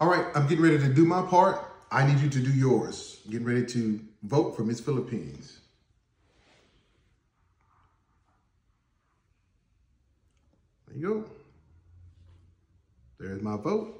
All right, I'm getting ready to do my part. I need you to do yours. I'm getting ready to vote for Miss Philippines. There you go. There's my vote.